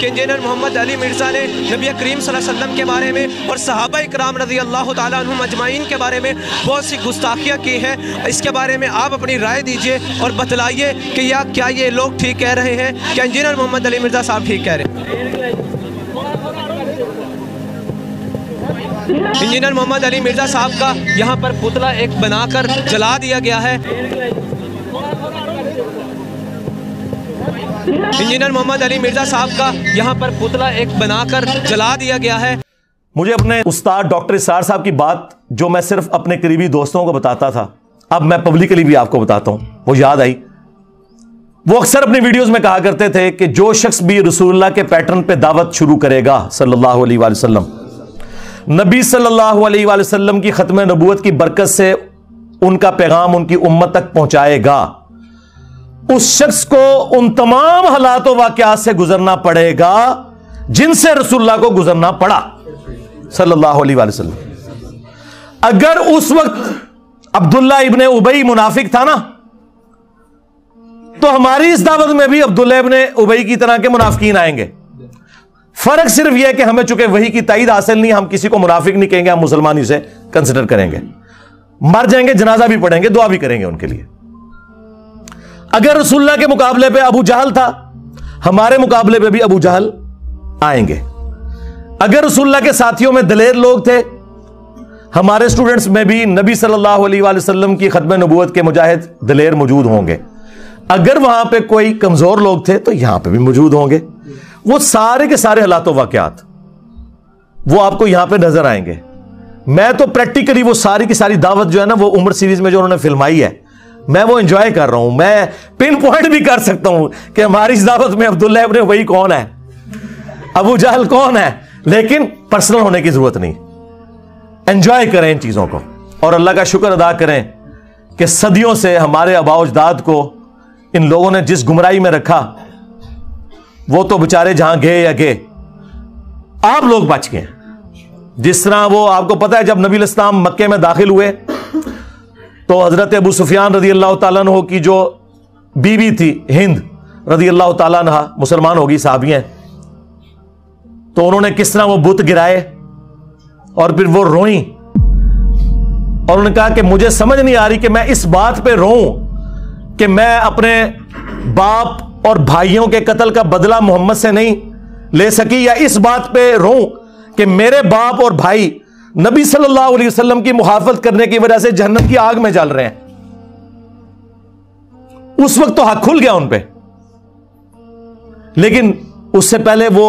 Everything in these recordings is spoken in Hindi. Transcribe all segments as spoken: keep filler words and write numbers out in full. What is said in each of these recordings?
कि इंजीनियर मोहम्मद अली मिर्ज़ा ने नबी करीम सल्लल्लाहु अलैहि वसल्लम के बारे में और सहाबा-ए-किराम रज़ी अल्लाह तआला अन्हुम अजमाइन के बारे में बहुत सी गुस्ताखियाँ की हैं। इसके बारे में आप अपनी राय दीजिए और बतलाइए कि या क्या ये लोग ठीक कह रहे हैं, क्या इंजीनियर मोहम्मद अली मिर्ज़ा साहब ठीक कह रहे हैं। इंजीनियर मोहम्मद अली मिर्ज़ा साहब का यहाँ पर पुतला एक बनाकर जला दिया गया है। इंजीनियर मोहम्मद अली मिर्ज़ा साहब का यहाँ पर पुतला एक बनाकर जला दिया गया है। मुझे अपने उस्ताद डॉक्टर इसार साहब की बात, जो मैं सिर्फ अपने करीबी दोस्तों को बताता था, अब मैं पब्लिकली भी आपको बताता हूँ, वो याद आई। वो अक्सर अपनी वीडियोस में कहा करते थे कि जो शख्स भी रसूलुल्लाह के पैटर्न पे दावत शुरू करेगा सल्लल्लाहु अलैहि वसल्लम, नबी सल्लल्लाहु अलैहि वसल्लम की खत्म नबूवत की बरकत से उनका पैगाम उनकी उम्मत तक पहुंचाएगा, उस शख्स को उन तमाम हालात और वाकयात से गुजरना पड़ेगा जिनसे रसूलुल्लाह को गुजरना पड़ा सल्लल्लाहु अलैहि वसल्लम। अगर उस वक्त अब्दुल्ला इब्न उबई मुनाफिक था ना, तो हमारी इस दावत में भी अब्दुल्ला इब्न उबई की तरह के मुनाफिकीन आएंगे। फर्क सिर्फ यह कि हमें चुके वही की ताईद हासिल नहीं, हम किसी को मुनाफिक नहीं कहेंगे, हम मुसलमान इसे कंसिडर करेंगे, मर जाएंगे, जनाजा भी पढ़ेंगे, दुआ भी करेंगे उनके लिए। अगर रसूलुल्लाह के मुकाबले पे अबू जहल था, हमारे मुकाबले पे भी अबू जहल आएंगे। अगर रसूलुल्लाह के साथियों में दलेर लोग थे, हमारे स्टूडेंट्स में भी नबी सल्लल्लाहु अलैहि वसल्लम की खत्म नबूवत के मुजाहिद दलेर मौजूद होंगे। अगर वहां पे कोई कमजोर लोग थे तो यहां पे भी मौजूद होंगे। वो सारे के सारे हालात वाकयात वो आपको यहां पे नजर आएंगे। मैं तो प्रैक्टिकली वो सारी की सारी दावत जो है ना, वो उम्र सीरीज में जो उन्होंने फिल्माई है, मैं वो एंजॉय कर रहा हूं। मैं पिन पॉइंट भी कर सकता हूं कि हमारी इस दावत में अब्दुल्ला इब्न उबई कौन है, अबू जहल कौन है, लेकिन पर्सनल होने की जरूरत नहीं। एंजॉय करें इन चीजों को और अल्लाह का शुक्र अदा करें कि सदियों से हमारे आबा अजदाद को इन लोगों ने जिस गुमराही में रखा, वो तो बेचारे जहां गए या गए, आप लोग बच गए। जिस तरह वो आपको पता है, जब नबी इस्लाम मक्के में दाखिल हुए तो हजरत अबू सुफियान रजी अल्लाह तआला अन्हु की जो बीवी थी हिंद रजी अल्लाह तआला अन्हा, मुसलमान होगी, साहबियां, तो उन्होंने किस तरह वो बुत गिराए और फिर वो रोई और उन्होंने कहा कि मुझे समझ नहीं आ रही कि मैं इस बात पर रोऊं कि मैं अपने बाप और भाइयों के कत्ल का बदला मोहम्मद से नहीं ले सकी, या इस बात पे रोऊं कि मेरे बाप और भाई नबी सल्लल्लाहु अलैहि वसल्लम की मुहाफत करने की वजह से जहन्नम की आग में जल रहे हैं। उस वक्त तो हक खुल गया उन पे, लेकिन उससे पहले वो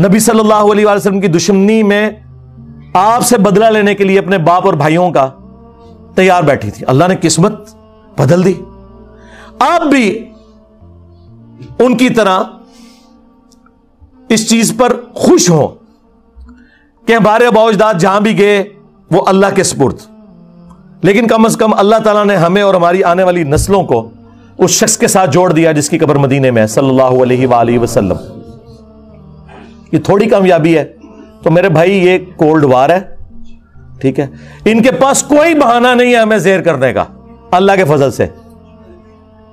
नबी सल्लल्लाहु अलैहि वसल्लम की दुश्मनी में आपसे बदला लेने के लिए अपने बाप और भाइयों का तैयार बैठी थी। अल्लाह ने किस्मत बदल दी। आप भी उनकी तरह इस चीज पर खुश हो कि हमारे आबा अजदाद जहां भी गए वो अल्लाह के सुपुर्द, लेकिन कम से कम अल्लाह ताला ने हमें और हमारी आने वाली नस्लों को उस शख्स के साथ जोड़ दिया जिसकी कब्र मदीने में है सल्लल्लाहु अलैहि वसल्लम। ये थोड़ी कामयाबी है। तो मेरे भाई, ये कोल्ड वार है, ठीक है, इनके पास कोई बहाना नहीं है हमें ज़ेर करने का। अल्लाह के फजल से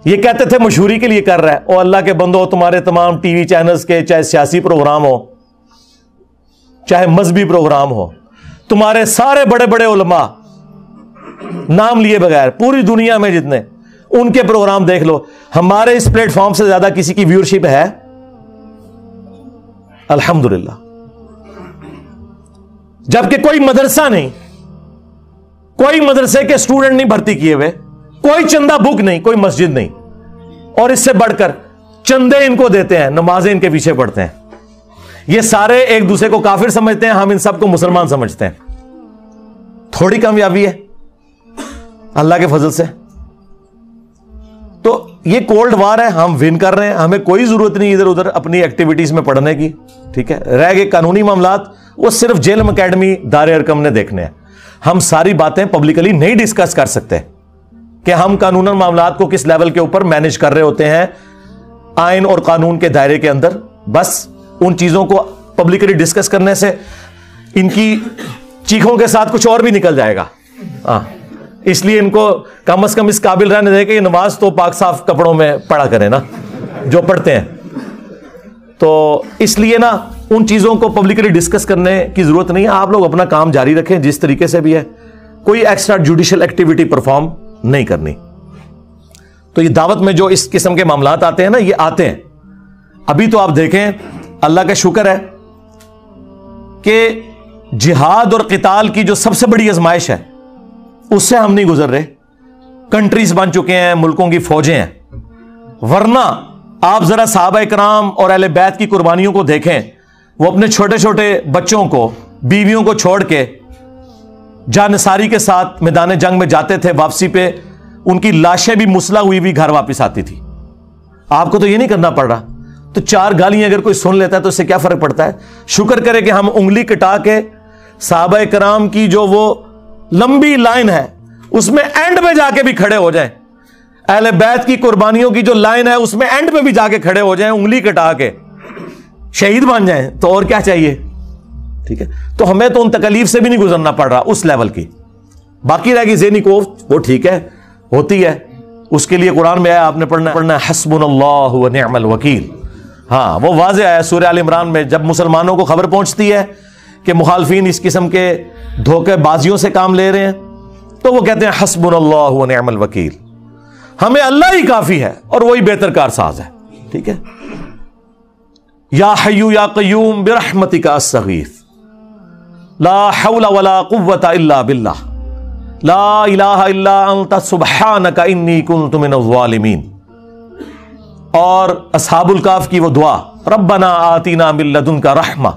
ये कहते थे मशहूरी के लिए कर रहा है, और अल्लाह के बंदो, तुम्हारे तमाम टीवी चैनल्स के चाहे सियासी प्रोग्राम हो, चाहे मजहबी प्रोग्राम हो, तुम्हारे सारे बड़े बड़े उलमा नाम लिए बगैर पूरी दुनिया में जितने, उनके प्रोग्राम देख लो। हमारे इस प्लेटफॉर्म से ज्यादा किसी की व्यूअरशिप है? अल्हम्दुलिल्लाह। जबकि कोई मदरसा नहीं, कोई मदरसे के स्टूडेंट नहीं भर्ती किए हुए, कोई चंदा बुक नहीं, कोई मस्जिद नहीं, और इससे बढ़कर चंदे इनको देते हैं, नमाजें इनके पीछे पढ़ते हैं। ये सारे एक दूसरे को काफिर समझते हैं, हम इन सबको मुसलमान समझते हैं। थोड़ी कामयाबी है अल्लाह के फजल से। तो ये कोल्ड वार है, हम विन कर रहे हैं, हमें कोई जरूरत नहीं इधर उधर अपनी एक्टिविटीज में पढ़ने की, ठीक है। रह गए कानूनी मामलात, वो सिर्फ जेल अकेडमी दारे अरकम ने देखने हैं। हम सारी बातें पब्लिकली नहीं डिस्कस कर सकते कि हम कानूनन मामलात को किस लेवल के ऊपर मैनेज कर रहे होते हैं आइन और कानून के दायरे के अंदर। बस उन चीजों को पब्लिकली डिस्कस करने से इनकी चीखों के साथ कुछ और भी निकल जाएगा। हाँ, इसलिए इनको कम अज कम इस काबिल रहने दें कि नमाज तो पाक साफ कपड़ों में पढ़ा करें ना, जो पढ़ते हैं। तो इसलिए ना उन चीज़ों को पब्लिकली डिस्कस करने की ज़रूरत नहीं है। आप लोग अपना काम जारी रखें जिस तरीके से भी है, कोई एक्स्ट्रा जुडिशियल एक्टिविटी परफॉर्म नहीं करनी। तो ये दावत में जो इस किस्म के मामलात आते हैं ना, ये आते हैं। अभी तो आप देखें, अल्लाह का शुक्र है कि जिहाद और क़िताल की जो सबसे बड़ी आजमाइश है उससे हम नहीं गुजर रहे। कंट्रीज बन चुके हैं, मुल्कों की फौजें हैं, वरना आप जरा सहाबा-ए-किराम और अहले बैत की कुर्बानियों को देखें। वो अपने छोटे छोटे बच्चों को, बीवियों को छोड़ के जानसारी के साथ मैदान जंग में जाते थे, वापसी पे उनकी लाशें भी मुसला हुई भी घर वापस आती थी। आपको तो ये नहीं करना पड़ रहा। तो चार गालियां अगर कोई सुन लेता है तो इससे क्या फर्क पड़ता है। शुक्र करे कि हम उंगली कटा के सहाबा-ए-किराम की जो वो लंबी लाइन है उसमें एंड में जाके भी खड़े हो जाएं। अहले बैत की कुर्बानियों की जो लाइन है उसमें एंड में भी जाके खड़े हो जाएं, उंगली कटा के शहीद बन जाएं, तो और क्या चाहिए। ठीक है, तो हमें तो उन तकलीफ से भी नहीं गुजरना पड़ रहा उस लेवल की। बाकी रहेगी ज़हनी कोफ्त, वो ठीक है, होती है। उसके लिए कुरान में आया, आपने पढ़ना पढ़ना हस्बुनल्लाहु व निअमल वकील। हाँ, वो वाज़ेह आया सूरह अल इमरान में। जब मुसलमानों को खबर पहुंचती है कि मुखालफीन इस किस्म के धोखेबाजियों से काम ले रहे हैं, तो वो कहते हैं हस्बुनल्लाहु व निअमल वकील, हमें अल्लाह ही काफी है और वही बेहतर कारसाज है। ठीक है, या हय्यू या क़य्यूम बिरहमतिका अस्तगीथ ला हौला वला कुव्वता इल्ला बिल्लाह ला इलाहा इल्ला अंता सुब्हानका इन्नी कुन्तु मिनज़्ज़ालिमीन। और असहाबुल काफ की वो दुआ, रब्बना आतीना मिन लदुनका रहमा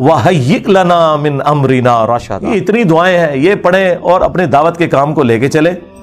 व हय्यि लना मिन अम्रिना राशदा। इतनी दुआएं हैं, ये पढ़ें और अपने दावत के काम को लेके चले।